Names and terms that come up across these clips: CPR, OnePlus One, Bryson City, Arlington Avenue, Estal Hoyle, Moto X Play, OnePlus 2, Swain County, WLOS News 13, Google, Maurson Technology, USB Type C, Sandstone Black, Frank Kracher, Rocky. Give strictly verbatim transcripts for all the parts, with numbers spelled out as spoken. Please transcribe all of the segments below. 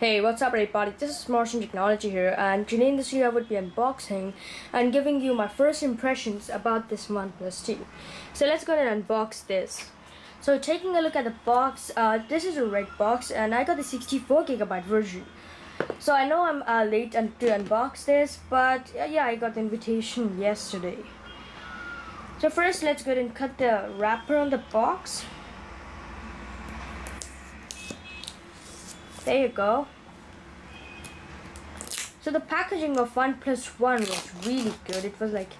Hey, what's up everybody, this is Maurson Technology here, and today in this video I would be unboxing and giving you my first impressions about this OnePlus two. So let's go ahead and unbox this. So taking a look at the box, uh, this is a red box and I got the sixty-four gigabyte version. So I know I'm uh, late un to unbox this, but uh, yeah, I got the invitation yesterday. So first let's go ahead and cut the wrapper on the box. There you go. So the packaging of OnePlus One was really good. It was like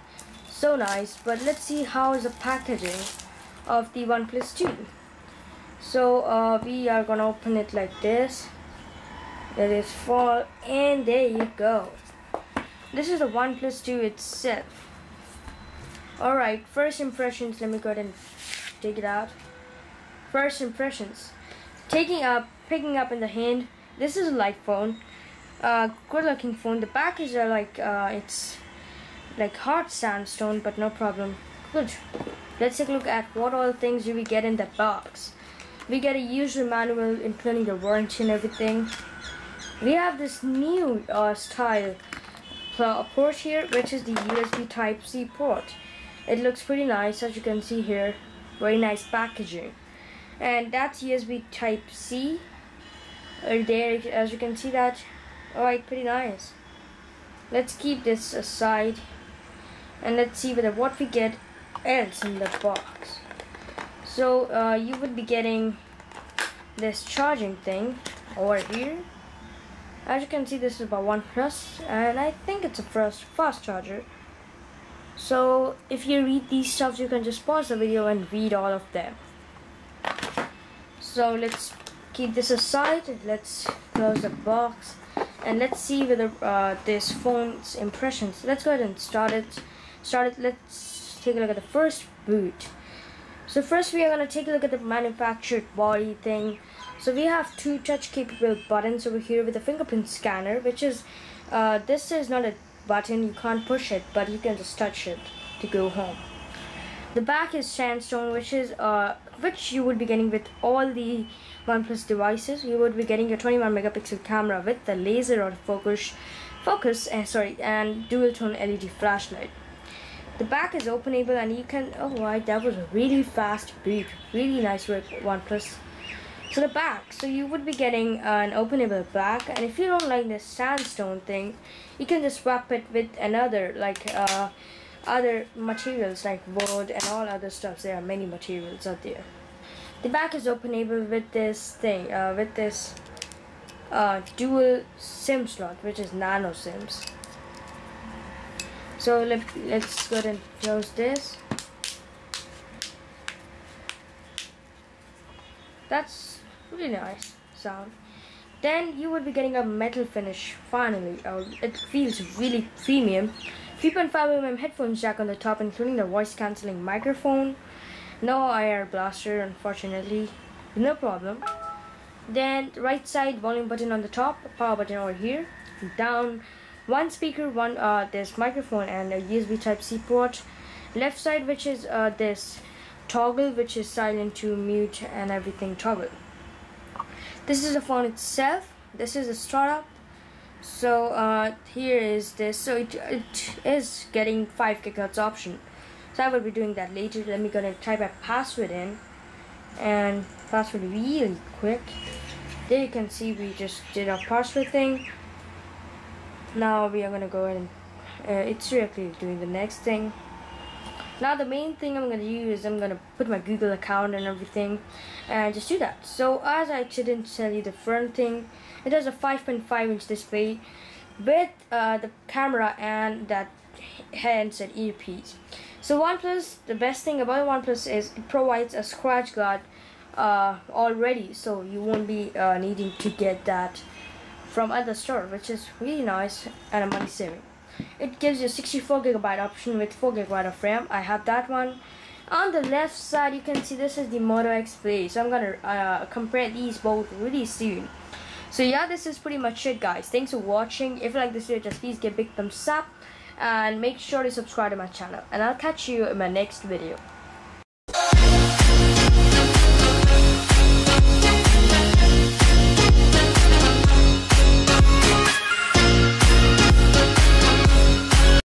so nice. But let's see how is the packaging of the OnePlus two. So uh, we are gonna open it like this. It is full, and there you go. This is the OnePlus two itself. All right, first impressions. Let me go ahead and take it out. First impressions. Taking up, picking up in the hand, this is a light phone, uh, good looking phone. The back is uh, like, uh, it's like hard sandstone, but no problem. Good. Let's take a look at what all things do we get in the box. We get a user manual, including the warranty and everything. We have this new uh, style port here, which is the U S B Type C port. It looks pretty nice, as you can see here, very nice packaging. And that's U S B Type C. Right there, as you can see that. Alright, pretty nice. Let's keep this aside and let's see whether what we get else in the box. So uh, you would be getting this charging thing over here. As you can see, this is by OnePlus, and I think it's a first fast charger. So if you read these stuff, you can just pause the video and read all of them. So let's keep this aside, let's close the box, and let's see whether uh, this phone's impressions. Let's go ahead and start it. Start it. Let's take a look at the first boot. So first we are going to take a look at the manufactured body thing. So we have two touch capable buttons over here with a fingerprint scanner, which is, uh, this is not a button, you can't push it, but you can just touch it to go home. The back is sandstone, which is uh, which you would be getting with all the OnePlus devices. You would be getting your twenty-one megapixel camera with the laser or focus, focus, uh, sorry, and dual tone L E D flashlight. The back is openable, and you can. Oh, wow, that was a really fast beat, really nice work, OnePlus. So the back, so you would be getting uh, an openable back, and if you don't like this sandstone thing, you can just swap it with another like. Uh, other materials like wood and all other stuff. There are many materials out there. The back is openable with this thing, uh, with this uh, dual SIM slot, which is nano SIMs. So let, let's go ahead and close this. That's really nice sound. Then you would be getting a metal finish finally. Uh, it feels really premium. three point five millimeter headphone jack on the top, including the voice cancelling microphone. No I R blaster, unfortunately. No problem. Then right side volume button on the top, power button over here. Down one speaker, one uh this microphone and a U S B Type C port. Left side, which is uh this toggle, which is silent to mute and everything toggle. This is the phone itself. This is the startup. So uh, here is this. So it, it is getting five gigahertz option. So I will be doing that later. Let me go and type a password in, and password really quick. There you can see we just did our password thing. Now we are gonna go and uh, it's directly doing the next thing. Now the main thing I'm gonna use, I'm gonna put my Google account and everything, and just do that. So as I didn't tell you the front thing, it has a five point five inch display with uh, the camera and that handset earpiece. So OnePlus, the best thing about OnePlus is it provides a scratch guard uh, already, so you won't be uh, needing to get that from other store, which is really nice and a money saving. It gives you a sixty-four gigabyte option with four gigabyte of RAM. I have that one. On the left side, you can see this is the Moto X Play. So I'm gonna uh, compare these both really soon. So yeah, this is pretty much it, guys. Thanks for watching. If you like this video, just please give a big thumbs up and make sure to subscribe to my channel. And I'll catch you in my next video.